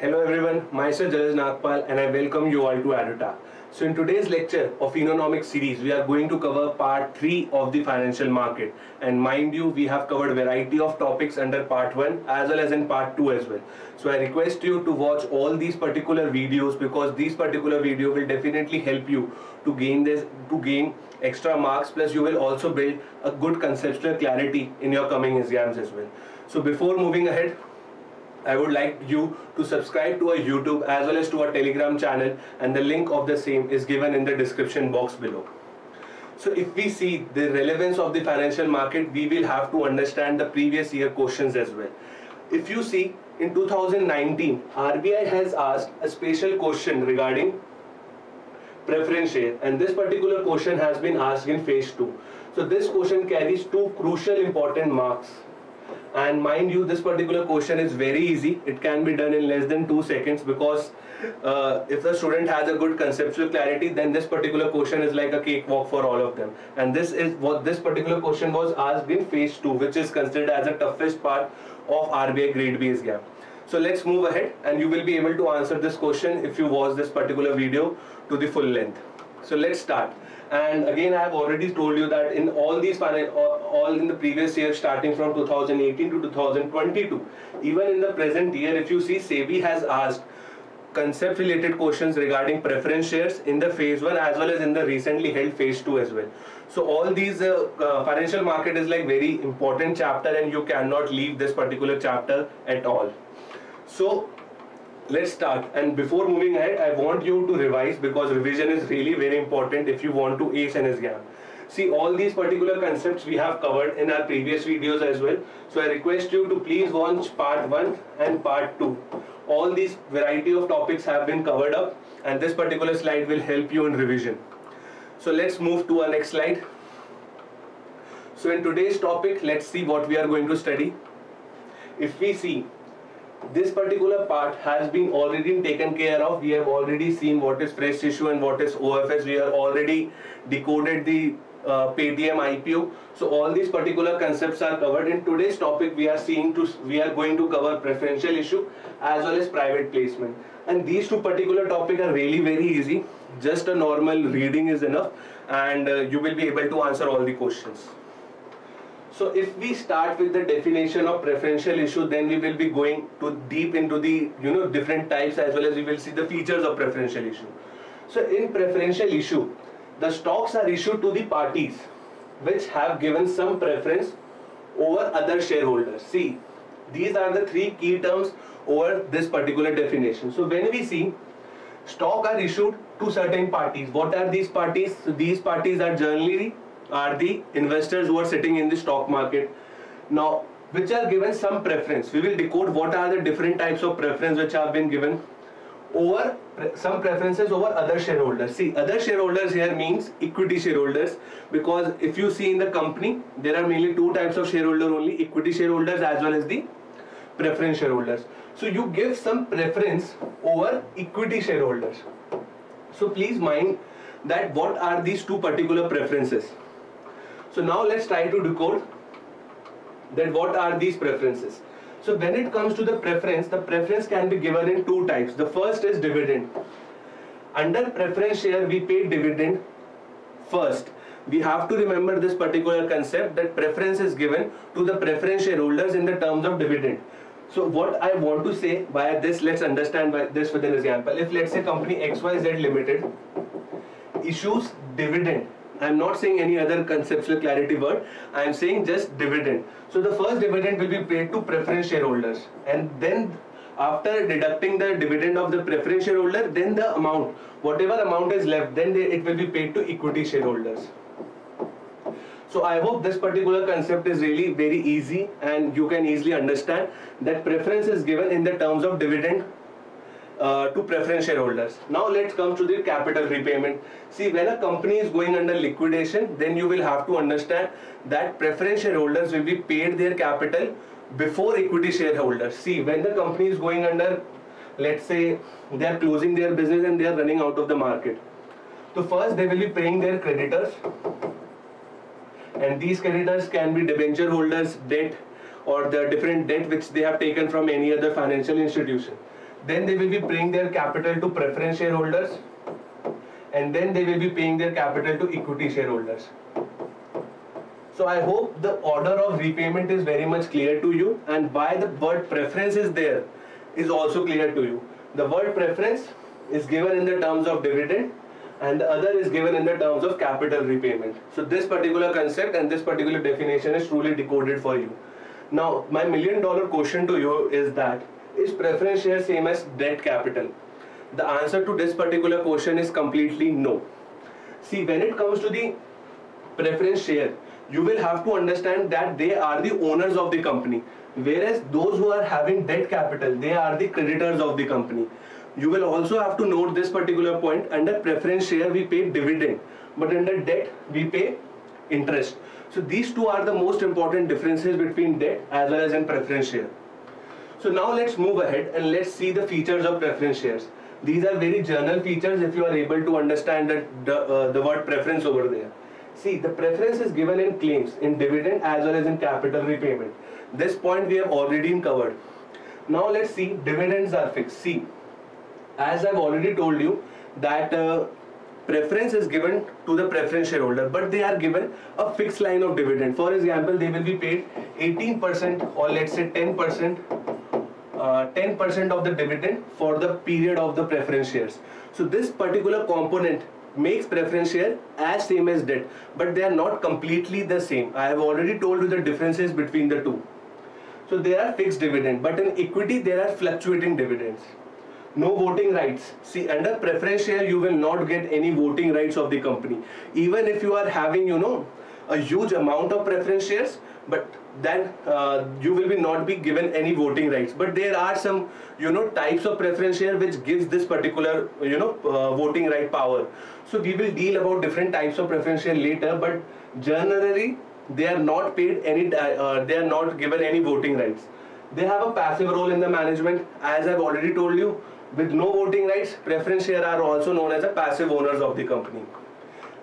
Hello everyone, myself Judge Nagpal and I welcome you all to Adota. So in today's lecture of Economics series, we are going to cover part 3 of the financial market. And mind you, we have covered variety of topics under part 1 as well as in part 2 as well. So I request you to watch all these particular videos because these particular video will definitely help you to gain extra marks, plus you will also build a good conceptual clarity in your coming exams as well. So before moving ahead, I would like you to subscribe to our YouTube as well as to our Telegram channel, and the link of the same is given in the description box below. So if we see the relevance of the financial market, we will have to understand the previous year questions as well. If you see, in 2019, RBI has asked a special question regarding preference share, and this particular question has been asked in phase 2. So this question carries two crucial important marks. And mind you, this particular question is very easy. It can be done in less than 2 seconds because if the student has a good conceptual clarity, then this particular question is like a cakewalk for all of them. And this is what this particular question was asked in phase 2, which is considered as the toughest part of RBI grade B exam. So let's move ahead, and you will be able to answer this question if you watch this particular video to the full length. So let's start. And again, I have already told you that in all in the previous year, starting from 2018 to 2022, even in the present year, if you see, SEBI has asked concept related questions regarding preference shares in the phase 1 as well as in the recently held phase 2 as well. So all these financial market is like very important chapter, and you cannot leave this particular chapter at all. So let's start, and before moving ahead, I want you to revise because revision is really very important if you want to ace an exam. See, all these particular concepts we have covered in our previous videos as well. So I request you to please watch part 1 and part 2. All these variety of topics have been covered up, and this particular slide will help you in revision. So let's move to our next slide. So in today's topic, let's see what we are going to study. If we see, this particular part has been already taken care of. We have already seen what is fresh issue and what is OFS. We have already decoded the PayTM IPO. So all these particular concepts are covered. In today's topic, we are going to cover preferential issue as well as private placement. And these two particular topics are really very easy. Just a normal reading is enough, and you will be able to answer all the questions. So if we start with the definition of preferential issue, then we will be going to deep into the different types, as well as we will see the features of preferential issue. So in preferential issue, the stocks are issued to the parties which have given some preference over other shareholders. See, these are the three key terms over this particular definition. So when we see, stock are issued to certain parties. What are these parties? So these parties are generally the investors who are sitting in the stock market now, which are given some preference. We will decode what are the different types of preference which have been given over some preferences over other shareholders. See, other shareholders here means equity shareholders, because if you see in the company, there are mainly two types of shareholder only: equity shareholders as well as the preference shareholders. So you give some preference over equity shareholders. So please mind that what are these two particular preferences. So now let's try to decode that what are these preferences. So when it comes to the preference can be given in two types. The first is dividend. Under preference share, we pay dividend first. We have to remember this particular concept that preference is given to the preference shareholders in the terms of dividend. So what I want to say by this, let's understand by this with an example. If let's say company XYZ Limited issues dividend, I am not saying any other conceptual clarity word, I am saying just dividend. So the first dividend will be paid to preference shareholders, and then after deducting the dividend of the preference shareholder, then the amount, whatever amount is left, then it will be paid to equity shareholders. So I hope this particular concept is really very easy, and you can easily understand that preference is given in the terms of dividend to preference shareholders. Now let's come to the capital repayment. See, when a company is going under liquidation, then you will have to understand that preference shareholders will be paid their capital before equity shareholders. See, when the company is going under, let's say they are closing their business and they are running out of the market, so first they will be paying their creditors, and these creditors can be debenture holders, debt, or the different debt which they have taken from any other financial institution. Then they will be paying their capital to preference shareholders, and then they will be paying their capital to equity shareholders. So I hope the order of repayment is very much clear to you, and why the word preference is there is also clear to you. The word preference is given in the terms of dividend, and the other is given in the terms of capital repayment. So this particular concept and this particular definition is truly decoded for you. Now, my $1 million question to you is that, is preference share same as debt capital? The answer to this particular question is completely no. See, when it comes to the preference share, you will have to understand that they are the owners of the company, whereas those who are having debt capital, they are the creditors of the company. You will also have to note this particular point. Under preference share, we pay dividend, but under debt, we pay interest. So these two are the most important differences between debt as well as in preference share. So now let's move ahead and let's see the features of preference shares. These are very general features if you are able to understand the word preference over there. See, the preference is given in claims, in dividend as well as in capital repayment. This point we have already covered. Now let's see, dividends are fixed. See, as I've already told you that preference is given to the preference shareholder, but they are given a fixed line of dividend. For example, they will be paid 18% or let's say 10%. 10% of the dividend for the period of the preference shares. So this particular component makes preference share as same as debt, but they are not completely the same. I have already told you the differences between the two. So there are fixed dividend, but in equity there are fluctuating dividends. No voting rights. See, under preference share you will not get any voting rights of the company. Even if you are having, you know, a huge amount of preference shares, but then you will be not be given any voting rights. But there are some, you know, types of preference share which gives this particular, you know, voting right power. So we will deal about different types of preference share later, but generally they are not paid any, they are not given any voting rights. They have a passive role in the management. As I've already told you, with no voting rights, preference share are also known as the passive owners of the company.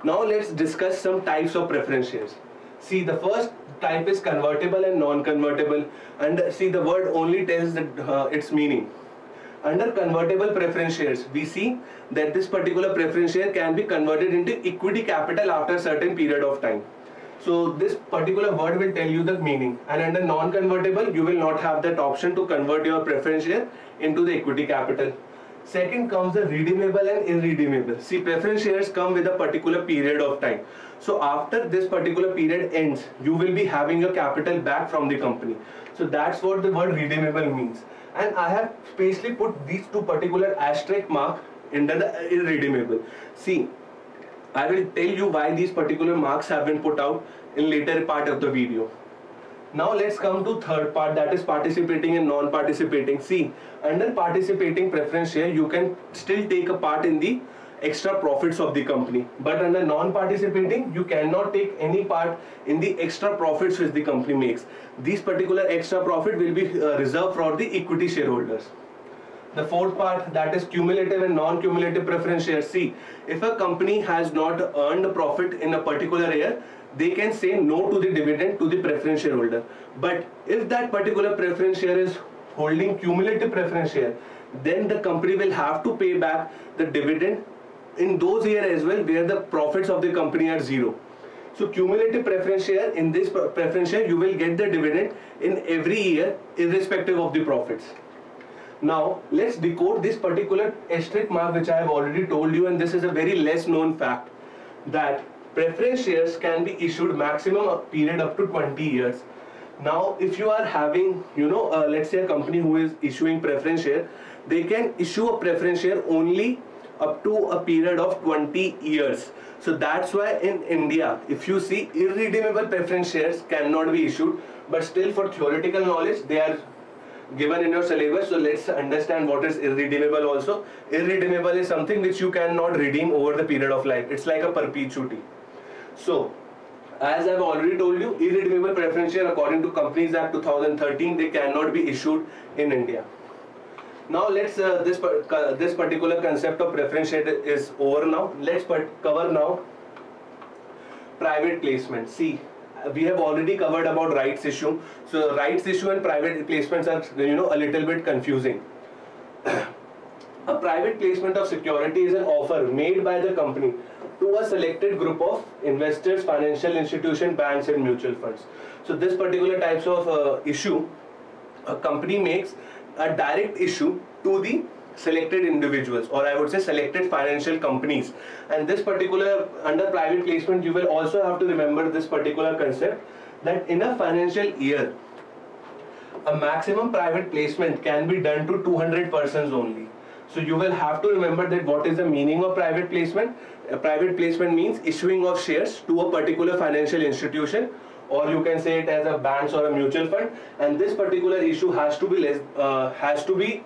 Now let's discuss some types of preference shares. See, the first type is convertible and non-convertible, and see, the word only tells its meaning. Under convertible preference shares, we see that this particular preference share can be converted into equity capital after a certain period of time. So this particular word will tell you the meaning. And under non-convertible, you will not have that option to convert your preference share into the equity capital. Second comes the redeemable and irredeemable. See, preference shares come with a particular period of time. So after this particular period ends, you will be having your capital back from the company. So that's what the word redeemable means. And I have specially put these two particular asterisk mark under the irredeemable. See, I will tell you why these particular marks have been put out in later part of the video. Now let's come to third part, that is participating and non-participating. See, under participating preference share, you can still take a part in the extra profits of the company. But under non-participating, you cannot take any part in the extra profits which the company makes. These particular extra profit will be reserved for the equity shareholders. The fourth part, that is cumulative and non-cumulative preference share. See, if a company has not earned a profit in a particular year, they can say no to the dividend to the preference shareholder. But if that particular preference share is holding cumulative preference share, then the company will have to pay back the dividend in those years as well where the profits of the company are zero. So cumulative preference share, in this preference share, you will get the dividend in every year irrespective of the profits. Now let's decode this particular asterisk mark which I have already told you, and this is a very less known fact that preference shares can be issued maximum period up to 20 years. Now if you are having, you know, let's say a company who is issuing preference share, they can issue a preference share only up to a period of 20 years. So that's why in India, if you see, irredeemable preference shares cannot be issued, but still for theoretical knowledge, they are given in your syllabus. So let's understand what is irredeemable also. Irredeemable is something which you cannot redeem over the period of life. It's like a perpetuity. So, as I've already told you, irredeemable preference share according to Companies Act 2013, they cannot be issued in India. Now let's this particular concept of preference share is over now. Let's cover now private placement. See, we have already covered about rights issue. So rights issue and private placements are, you know, a little bit confusing. A private placement of security is an offer made by the company to a selected group of investors, financial institution, banks and mutual funds. So this particular types of issue, a company makes a direct issue to the selected individuals, or I would say selected financial companies. And this particular, under private placement, you will also have to remember this particular concept that in a financial year, a maximum private placement can be done to 200 persons only. So you will have to remember that what is the meaning of private placement. A private placement means issuing of shares to a particular financial institution, or you can say it as a bank or a mutual fund, and this particular issue has to be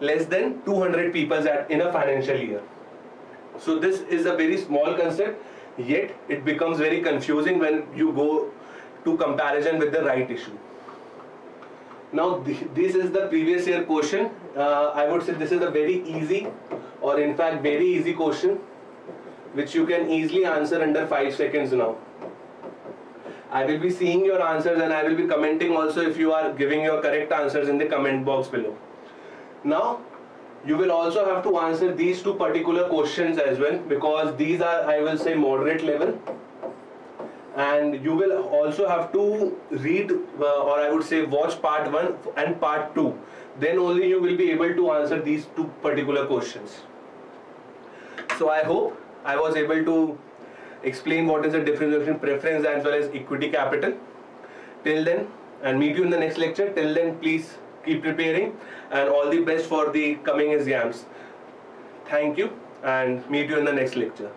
less than 200 people in a financial year. So this is a very small concept, yet it becomes very confusing when you go to comparison with the right issue. Now this is the previous year question. I would say this is a very easy, or in fact very easy question, which you can easily answer under 5 seconds now. I will be seeing your answers and I will be commenting also if you are giving your correct answers in the comment box below. Now you will also have to answer these two particular questions as well, because these are, I will say, moderate level, and you will also have to read or I would say watch part 1 and part 2, then only you will be able to answer these two particular questions. So I hope I was able to explain what is the difference between preference as well as equity capital. Till then, and meet you in the next lecture. Till then, please keep preparing and all the best for the coming exams. Thank you and meet you in the next lecture.